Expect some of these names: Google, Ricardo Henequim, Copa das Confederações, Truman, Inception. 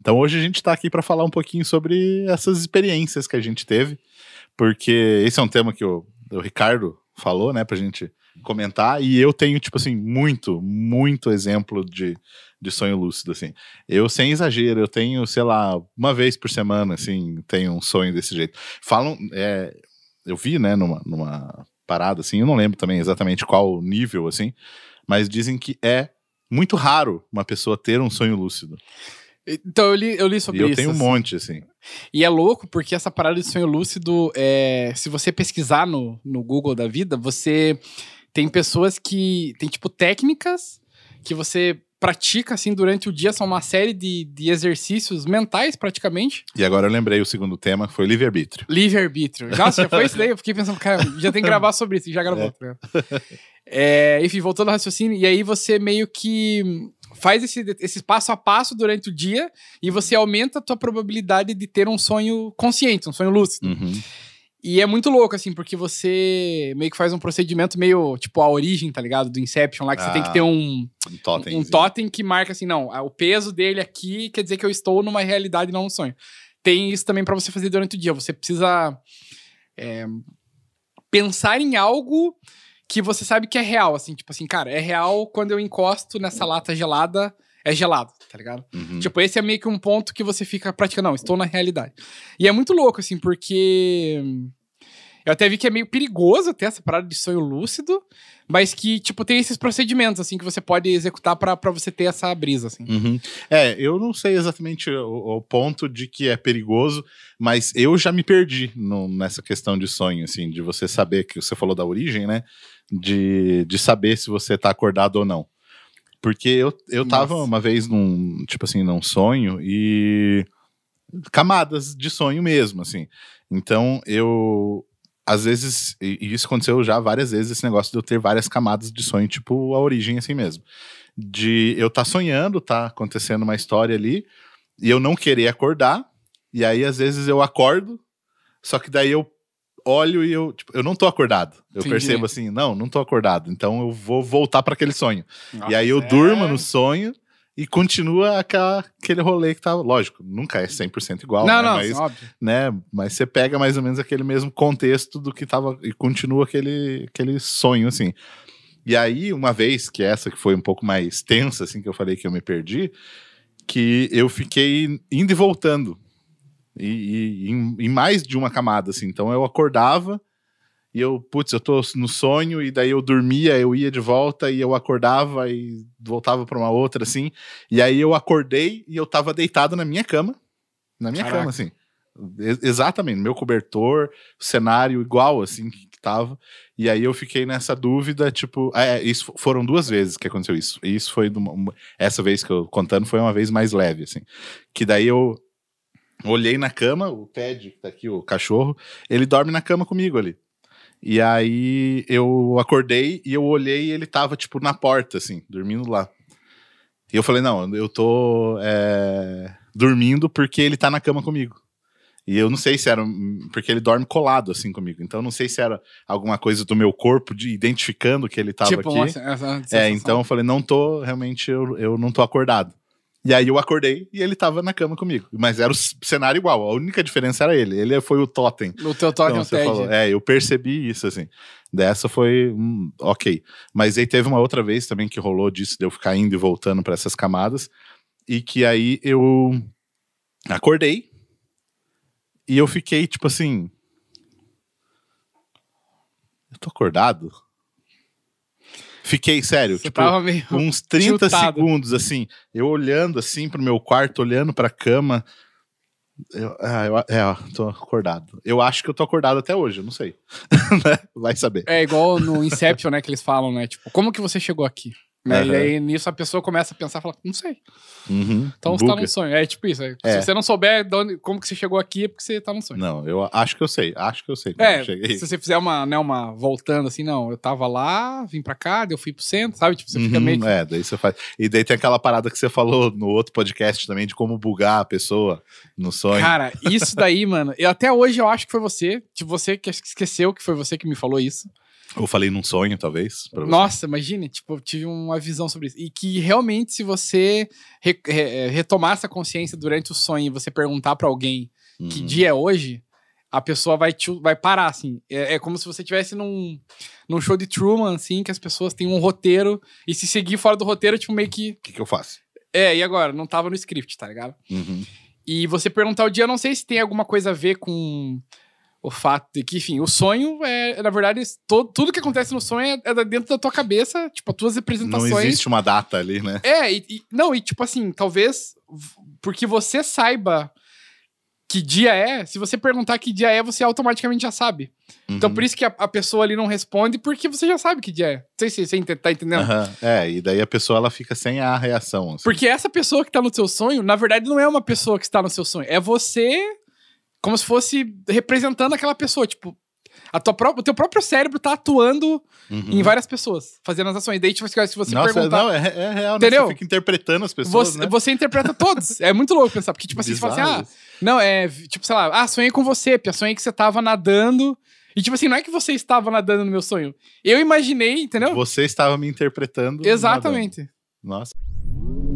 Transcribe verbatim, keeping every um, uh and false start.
Então hoje a gente está aqui para falar um pouquinho sobre essas experiências que a gente teve, porque esse é um tema que o, o Ricardo falou, né, para a gente comentar, e eu tenho, tipo assim, muito, muito exemplo de, de sonho lúcido, assim. Eu, sem exagero, eu tenho, sei lá, uma vez por semana, assim, tenho um sonho desse jeito. Falam, é, eu vi, né, numa, numa parada, assim, eu não lembro também exatamente qual nível, assim, mas dizem que é muito raro uma pessoa ter um sonho lúcido. Então, eu li, eu li sobre e isso. Eu tenho um assim. monte, assim. E é louco, porque essa parada de sonho lúcido, é, se você pesquisar no, no Google da vida, você tem pessoas que tem, tipo, técnicas que você pratica, assim, durante o dia. São uma série de, de exercícios mentais, praticamente. E agora eu lembrei, o segundo tema foi livre-arbítrio. Livre-arbítrio. Nossa, já foi isso daí? Eu fiquei pensando, cara, já tem que gravar sobre isso. E já gravou. É. Né? É, enfim, voltando ao raciocínio. E aí você meio que faz esse, esse passo a passo durante o dia e você aumenta a tua probabilidade de ter um sonho consciente, um sonho lúcido. Uhum. E é muito louco, assim, porque você meio que faz um procedimento meio, tipo, a origem, tá ligado? Do Inception lá, que ah, você tem que ter um... Um totem. Um totem que marca, assim, não, o peso dele aqui quer dizer que eu estou numa realidade, não num sonho. Tem isso também pra você fazer durante o dia. Você precisa é, pensar em algo que você sabe que é real, assim, tipo assim, cara, é real quando eu encosto nessa lata gelada, é gelado, tá ligado? Uhum. Tipo, esse é meio que um ponto que você fica praticando, não, estou na realidade. E é muito louco, assim, porque eu até vi que é meio perigoso ter essa parada de sonho lúcido, mas que, tipo, tem esses procedimentos, assim, que você pode executar pra, pra você ter essa brisa, assim. Uhum. É, eu não sei exatamente o, o ponto de que é perigoso, mas eu já me perdi no, nessa questão de sonho, assim, de você saber, que você falou da origem, né? De, de saber se você tá acordado ou não. Porque eu, eu tava Nossa. uma vez num, tipo assim, num sonho e camadas de sonho mesmo, assim. Então eu, às vezes, e isso aconteceu já várias vezes, esse negócio de eu ter várias camadas de sonho, tipo a origem assim mesmo. De eu tá sonhando, tá acontecendo uma história ali e eu não querer acordar. E aí às vezes eu acordo, só que daí eu olho e eu, tipo, eu não tô acordado. Eu Entendi. percebo assim, não, não tô acordado. Então eu vou voltar para aquele sonho. Nossa, e aí eu é... durmo no sonho e continua aquela, aquele rolê que tá... Lógico, nunca é cem por cento igual. Não, né? não, mas, óbvio. Né? Mas você pega mais ou menos aquele mesmo contexto do que tava... E continua aquele, aquele sonho, assim. E aí, uma vez que essa que foi um pouco mais tensa, assim, que eu falei que eu me perdi, que eu fiquei indo e voltando. E, e em, em mais de uma camada, assim. Então eu acordava e eu, putz, eu tô no sonho, e daí eu dormia, eu ia de volta e eu acordava e voltava pra uma outra, assim. E aí eu acordei e eu tava deitado na minha cama, na minha Caraca. cama, assim. Ex- exatamente, meu cobertor, cenário igual, assim, que tava. E aí eu fiquei nessa dúvida, tipo... É, isso, foram duas vezes que aconteceu isso. E isso foi... Uma, essa vez que eu contando foi uma vez mais leve, assim. Que daí eu... Olhei na cama, o Ted, que tá aqui, o cachorro, ele dorme na cama comigo ali. E aí eu acordei e eu olhei e ele tava, tipo, na porta, assim, dormindo lá. E eu falei, não, eu tô é, dormindo porque ele tá na cama comigo. E eu não sei se era... Porque ele dorme colado, assim, comigo. Então eu não sei se era alguma coisa do meu corpo de, identificando que ele tava tipo, aqui. Essa, essa é, então eu falei, não tô, realmente, eu, eu não tô acordado. E aí eu acordei e ele tava na cama comigo. Mas era o cenário igual, a única diferença era ele. Ele foi o totem. O teu totem então, você Ted. Falou. É, eu percebi isso, assim. Dessa foi, hum, ok. Mas aí teve uma outra vez também que rolou disso, de eu ficar indo e voltando pra essas camadas. E que aí eu acordei e eu fiquei, tipo assim... Eu tô acordado? Fiquei, sério, Você tipo, uns trinta chutado. segundos, assim, eu olhando, assim, pro meu quarto, olhando pra cama. Eu, ah, eu, é, ó, tô acordado. Eu acho que eu tô acordado até hoje, eu não sei. Vai saber. É igual no Inception, né, que eles falam, né, tipo, como que você chegou aqui? Né? Uhum. E aí, nisso, a pessoa começa a pensar e fala, não sei. Uhum. Então você Buga. tá num sonho. É tipo isso. É. Se você não souber de onde, como que você chegou aqui, é porque você tá num sonho. Não, eu acho que eu sei. Acho que eu sei. É, eu se você fizer uma, né, uma voltando assim, não, eu tava lá, vim pra cá, eu fui pro centro, sabe? Tipo, você uhum, fica meio... É, daí você faz... E daí tem aquela parada que você falou no outro podcast também, de como bugar a pessoa no sonho. Cara, isso daí, mano, eu, até hoje eu acho que foi você, tipo, você que esqueceu que foi você que me falou isso. Ou falei num sonho, talvez. Pra você. Nossa, imagine, tipo, eu tive uma visão sobre isso. E que realmente, se você re re retomar essa consciência durante o sonho e você perguntar pra alguém uhum. que dia é hoje, a pessoa vai, te, vai parar, assim. É, é como se você estivesse num, num show de Truman, assim, que as pessoas têm um roteiro e se seguir fora do roteiro, tipo, meio que... O que, que eu faço? É, e agora? Não tava no script, tá ligado? Uhum. E você perguntar o dia, eu não sei se tem alguma coisa a ver com... O fato de que, enfim, o sonho é, na verdade, todo, tudo que acontece no sonho é dentro da tua cabeça, tipo, as tuas representações. Não existe uma data ali, né? É, e, e, não, e tipo assim, talvez, porque você saiba que dia é, se você perguntar que dia é, você automaticamente já sabe. Uhum. Então, por isso que a, a pessoa ali não responde, porque você já sabe que dia é. Não sei se você tá entendendo. Uhum. É, e daí a pessoa, ela fica sem a reação. Assim. Porque essa pessoa que tá no seu sonho, na verdade, não é uma pessoa que está no seu sonho, é você... Como se fosse representando aquela pessoa, tipo... A tua própria, o teu próprio cérebro tá atuando uhum. em várias pessoas, fazendo as ações. Daí, tipo, se você Nossa, perguntar... Não, é, é real, entendeu? Né? Você fica interpretando as pessoas, você, né? Você interpreta todos. É muito louco pensar, porque, tipo assim, Bizarro. Você fala assim... Ah, não, é... Tipo, sei lá... Ah, sonhei com você, Pia. Sonhei que você tava nadando... E, tipo assim, não é que você estava nadando no meu sonho. Eu imaginei, entendeu? Você estava me interpretando. Exatamente. Nadando. Nossa.